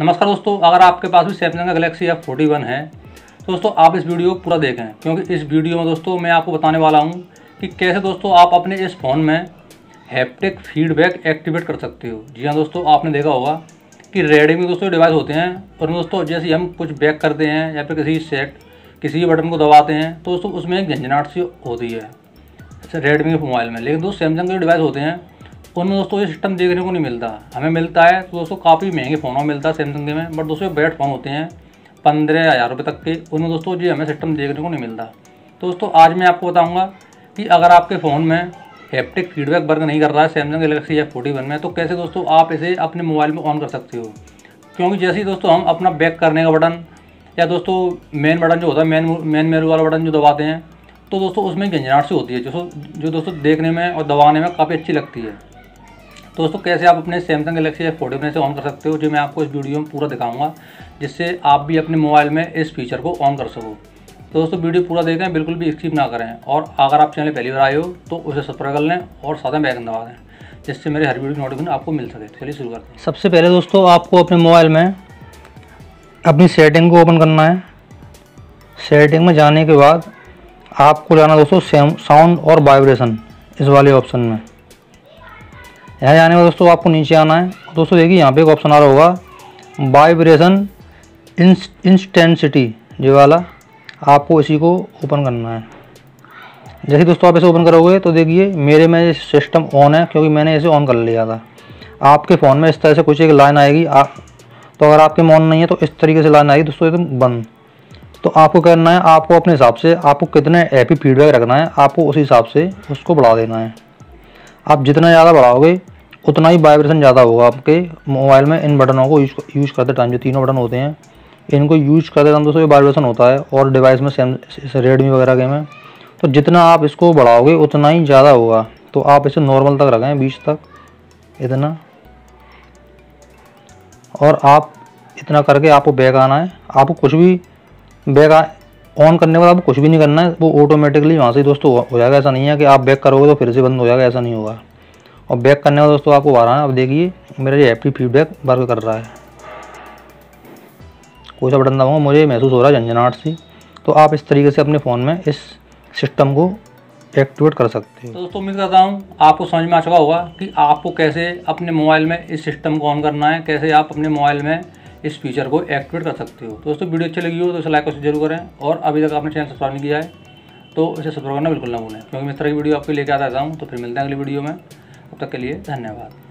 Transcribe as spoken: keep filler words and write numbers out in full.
नमस्कार दोस्तों, अगर आपके पास भी सैमसंग का गैलेक्सी एफ फोर्टी वन है तो दोस्तों आप इस वीडियो को पूरा देखें, क्योंकि इस वीडियो में दोस्तों मैं आपको बताने वाला हूं कि कैसे दोस्तों आप अपने इस फ़ोन में हैप्टिक फीडबैक एक्टिवेट कर सकते हो। जी हाँ दोस्तों, आपने देखा होगा कि रेडमी दोस्तों डिवाइस होते हैं और दोस्तों जैसे हम कुछ बैक करते हैं या फिर किसी सेट किसी भी बटन को दबाते हैं तो दोस्तों उसमें एक झंझनाहट सी होती है अच्छा रेडमी के मोबाइल में। लेकिन दोस्तों सैमसंग के डिवाइस होते हैं उनमें दोस्तों ये सिस्टम देखने को नहीं मिलता, हमें मिलता है तो दोस्तों काफ़ी महंगे फ़ोनों में मिलता है सैमसंग के में, बट दोस्तों बेड फ़ोन होते हैं पंद्रह हज़ार रुपये तक के, उनमें दोस्तों ये हमें सिस्टम देखने को नहीं मिलता। तो दोस्तों आज मैं आपको बताऊँगा कि अगर आपके फ़ोन में हैप्टिक फीडबैक वर्क नहीं कर रहा है Samsung Galaxy F forty one में तो कैसे दोस्तों आप इसे अपने मोबाइल में ऑन कर सकते हो, क्योंकि जैसे ही दोस्तों हम अपना बैक करने का बटन या दोस्तों मेन बटन जो होता है मेन मेन मेनू वाला बटन जो दबाते हैं तो दोस्तों उसमें झंझनाहट सी होती है जो जो दोस्तों देखने में और दबाने में काफ़ी अच्छी लगती है। तो दोस्तों कैसे आप अपने Samsung Galaxy F forty one से ऑन कर सकते हो, जो मैं आपको इस वीडियो में पूरा दिखाऊंगा, जिससे आप भी अपने मोबाइल में इस फीचर को ऑन कर सको। तो दोस्तों वीडियो पूरा देखें, बिल्कुल भी स्किप ना करें, और अगर आप चैनल पहली बार आए हो तो उसे सब्सक्राइब कर लें और साथ में बेल आइकन दबा दें, जिससे मेरे हर वीडियो की नोटिफिकेशन आपको मिल सके। चलिए शुरू करते हैं। सबसे पहले दोस्तों आपको अपने मोबाइल में अपनी सेटिंग को ओपन करना है। सेटिंग में जाने के बाद आपको जाना दोस्तों साउंड और वाइब्रेशन, इस वाले ऑप्शन में। यहाँ जाने में दोस्तों आपको नीचे आना है। दोस्तों देखिए यहाँ पे एक ऑप्शन आ रहा होगा वाइब्रेशन इंस्टेंसिटी, ये वाला आपको इसी को ओपन करना है। जैसे दोस्तों आप इसे ओपन करोगे तो देखिए मेरे में सिस्टम ऑन है, क्योंकि मैंने इसे ऑन कर लिया था। आपके फ़ोन में इस तरह से कुछ एक लाइन आएगी, आप तो अगर आपके ऑन नहीं है तो इस तरीके से लाइन आएगी दोस्तों एकदम बंद। तो आपको करना है, आपको अपने हिसाब से आपको कितने हैप्पी फीडबैक रखना है आपको उसी हिसाब से उसको बढ़ा देना है। आप जितना ज़्यादा बढ़ाओगे उतना ही वाइब्रेशन ज़्यादा होगा आपके मोबाइल में। इन बटनों को यूज यूज़ करते टाइम, जो तीनों बटन होते हैं, इनको यूज करते टाइम दोस्तों ये वाइब्रेशन होता है, और डिवाइस में सैमसंग रेडमी वगैरह के में। तो जितना आप इसको बढ़ाओगे उतना ही ज़्यादा होगा। तो आप इसे नॉर्मल तक रखें, बीस तक इतना, और आप इतना करके आपको बैक आना है। आपको कुछ भी बैक ऑन करने के बाद आपको कुछ भी नहीं करना है, वो ऑटोमेटिकली वहाँ से दोस्तों हो जाएगा। ऐसा नहीं है कि आप बैक करोगे तो फिर से बंद हो जाएगा, ऐसा नहीं होगा। और बैक करने का दोस्तों आपको आ रहा है। अब देखिए मेरा ये हैप्पी फीडबैक वर्क कर रहा है, कोई सा बटन दबाऊँगा मुझे महसूस हो रहा है झंझनाहट सी। तो आप इस तरीके से अपने फ़ोन में इस सिस्टम को एक्टिवेट कर सकते हो। तो दोस्तों उम्मीद करता हूँ आपको समझ में आ चुका होगा कि आपको कैसे अपने मोबाइल में इस सिस्टम को ऑन करना है, कैसे आप अपने मोबाइल में इस फीचर को एक्टिवेट कर सकते हो। तो दोस्तों वीडियो अच्छी लगी हो तो इसे लाइक और जरूर करें, और अभी तक आपने चैनल सब्सक्राइब नहीं किया है तो इसे सब्सक्राइब करना बिल्कुल ना भूलें, क्योंकि मैं इस तरह की वीडियो आपके लेके आता हूँ। तो फिर मिलते हैं अगली वीडियो में, अब तक के लिए धन्यवाद।